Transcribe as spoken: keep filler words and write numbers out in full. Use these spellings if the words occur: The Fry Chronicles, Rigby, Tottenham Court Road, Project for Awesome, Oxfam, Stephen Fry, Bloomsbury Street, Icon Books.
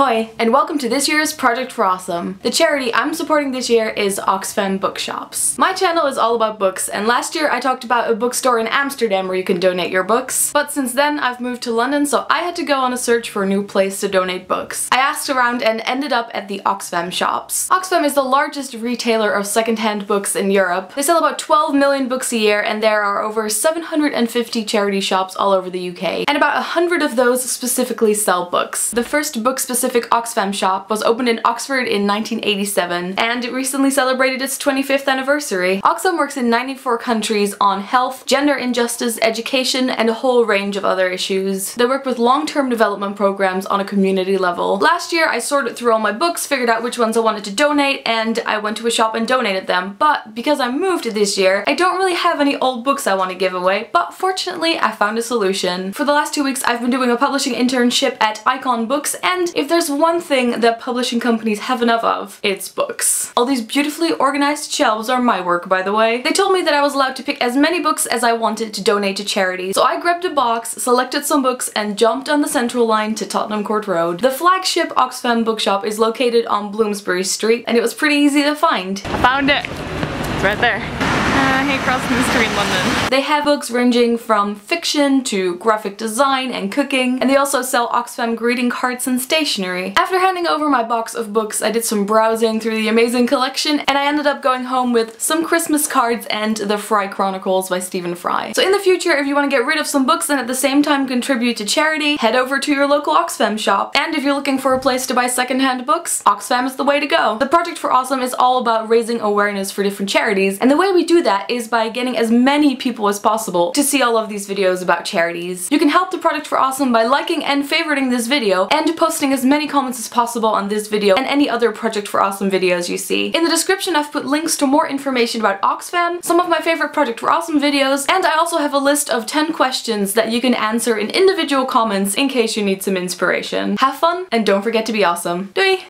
Hoi, and welcome to this year's Project for Awesome. The charity I'm supporting this year is Oxfam Bookshops. My channel is all about books, and last year I talked about a bookstore in Amsterdam where you can donate your books, but since then I've moved to London, so I had to go on a search for a new place to donate books. I asked around and ended up at the Oxfam shops. Oxfam is the largest retailer of secondhand books in Europe. They sell about twelve million books a year, and there are over seven hundred fifty charity shops all over the U K, and about one hundred of those specifically sell books. The first book specific Specific Oxfam shop was opened in Oxford in nineteen eighty-seven, and it recently celebrated its twenty-fifth anniversary. Oxfam works in ninety-four countries on health, gender injustice, education, and a whole range of other issues. They work with long-term development programs on a community level. Last year I sorted through all my books, figured out which ones I wanted to donate, and I went to a shop and donated them, but because I moved this year I don't really have any old books I want to give away, but fortunately I found a solution. For the last two weeks I've been doing a publishing internship at Icon Books, and if there's one thing that publishing companies have enough of, it's books. All these beautifully organized shelves are my work, by the way. They told me that I was allowed to pick as many books as I wanted to donate to charity, so I grabbed a box, selected some books, and jumped on the Central Line to Tottenham Court Road. The flagship Oxfam bookshop is located on Bloomsbury Street, and it was pretty easy to find. I found it! It's right there. Across the street in London. They have books ranging from fiction to graphic design and cooking, and they also sell Oxfam greeting cards and stationery. After handing over my box of books, I did some browsing through the amazing collection, and I ended up going home with some Christmas cards and The Fry Chronicles by Stephen Fry. So in the future, if you want to get rid of some books and at the same time contribute to charity, head over to your local Oxfam shop. And if you're looking for a place to buy secondhand books, Oxfam is the way to go. The Project for Awesome is all about raising awareness for different charities, and the way we do that is by getting as many people as possible to see all of these videos about charities. You can help the Project for Awesome by liking and favoriting this video, and posting as many comments as possible on this video and any other Project for Awesome videos you see. In the description I've put links to more information about Oxfam, some of my favorite Project for Awesome videos, and I also have a list of ten questions that you can answer in individual comments in case you need some inspiration. Have fun, and don't forget to be awesome. Doei!